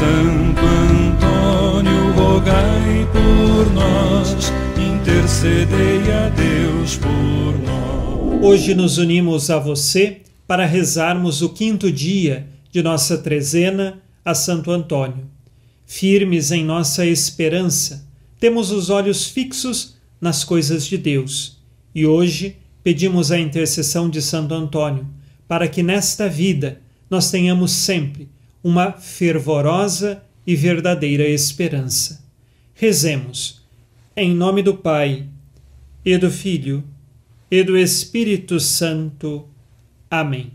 Santo Antônio, rogai por nós, intercedei a Deus por nós. Hoje nos unimos a você para rezarmos o quinto dia de nossa trezena a Santo Antônio. Firmes em nossa esperança, temos os olhos fixos nas coisas de Deus e hoje pedimos a intercessão de Santo Antônio para que nesta vida nós tenhamos sempre uma fervorosa e verdadeira esperança. Rezemos, em nome do Pai, e do Filho, e do Espírito Santo. Amém.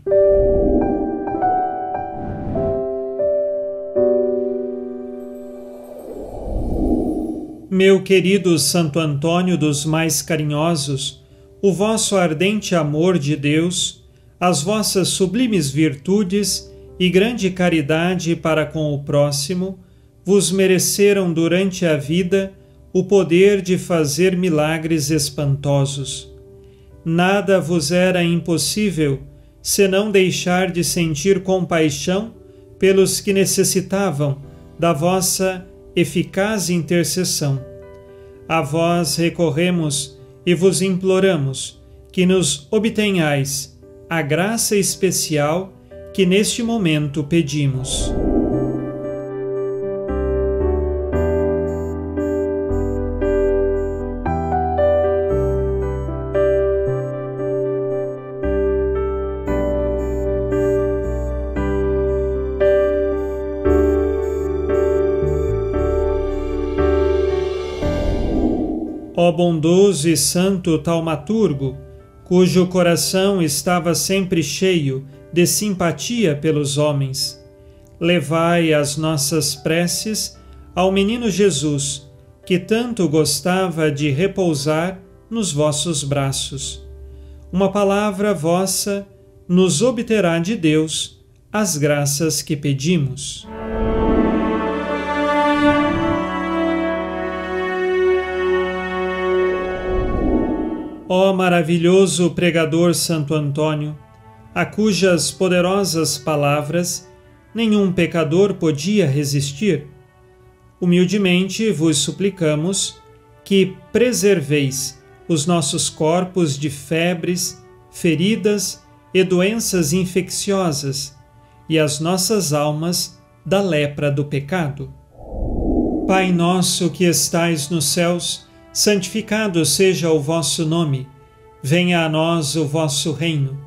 Meu querido Santo Antônio dos mais carinhosos, o vosso ardente amor de Deus, as vossas sublimes virtudes e grande caridade para com o próximo, vos mereceram durante a vida o poder de fazer milagres espantosos. Nada vos era impossível, senão deixar de sentir compaixão pelos que necessitavam da vossa eficaz intercessão. A vós recorremos e vos imploramos que nos obtenhais a graça especial que neste momento pedimos. Ó bondoso e santo taumaturgo, cujo coração estava sempre cheio de simpatia pelos homens, levai as nossas preces ao menino Jesus, que tanto gostava de repousar nos vossos braços. Uma palavra vossa nos obterá de Deus as graças que pedimos. Ó maravilhoso pregador Santo Antônio, a cujas poderosas palavras nenhum pecador podia resistir, humildemente vos suplicamos que preserveis os nossos corpos de febres, feridas e doenças infecciosas e as nossas almas da lepra do pecado. Pai nosso que estais nos céus, santificado seja o vosso nome. Venha a nós o vosso reino.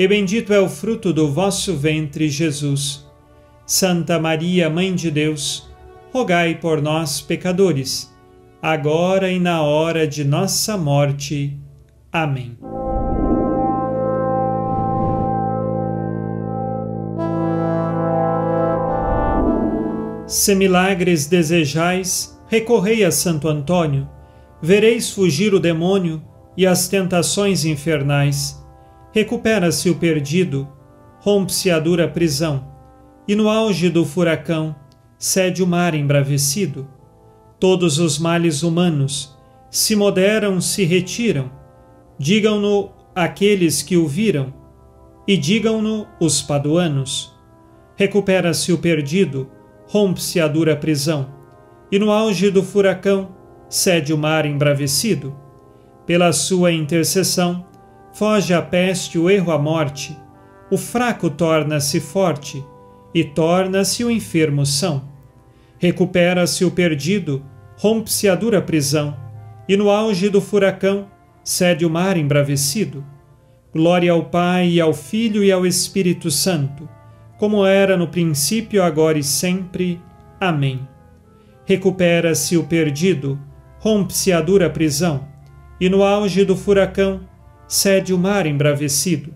e bendito é o fruto do vosso ventre, Jesus. Santa Maria, Mãe de Deus, rogai por nós, pecadores, agora e na hora de nossa morte. Amém. Se milagres desejais, recorrei a Santo Antônio. Vereis fugir o demônio e as tentações infernais. Recupera-se o perdido, rompe-se a dura prisão, e no auge do furacão cede o mar embravecido. Todos os males humanos se moderam, se retiram. Digam-no aqueles que o viram, e digam-no os paduanos. Recupera-se o perdido, rompe-se a dura prisão, e no auge do furacão cede o mar embravecido. Pela sua intercessão, foge a peste, o erro, a morte. O fraco torna-se forte e torna-se o enfermo são. Recupera-se o perdido, rompe-se a dura prisão e no auge do furacão cede o mar embravecido. Glória ao Pai e ao Filho e ao Espírito Santo, como era no princípio, agora e sempre. Amém. Recupera-se o perdido, rompe-se a dura prisão e no auge do furacão cede o mar embravecido.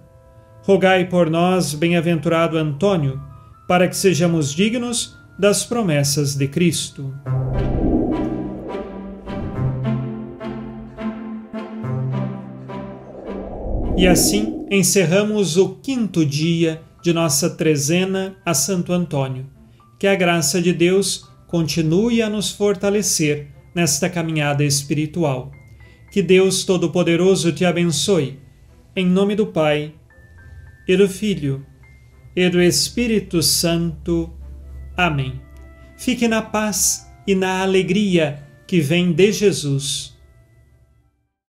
Rogai por nós, bem-aventurado Antônio, para que sejamos dignos das promessas de Cristo. E assim encerramos o quinto dia de nossa trezena a Santo Antônio. Que a graça de Deus continue a nos fortalecer nesta caminhada espiritual. Que Deus Todo-Poderoso te abençoe. Em nome do Pai, e do Filho, e do Espírito Santo. Amém. Fique na paz e na alegria que vem de Jesus.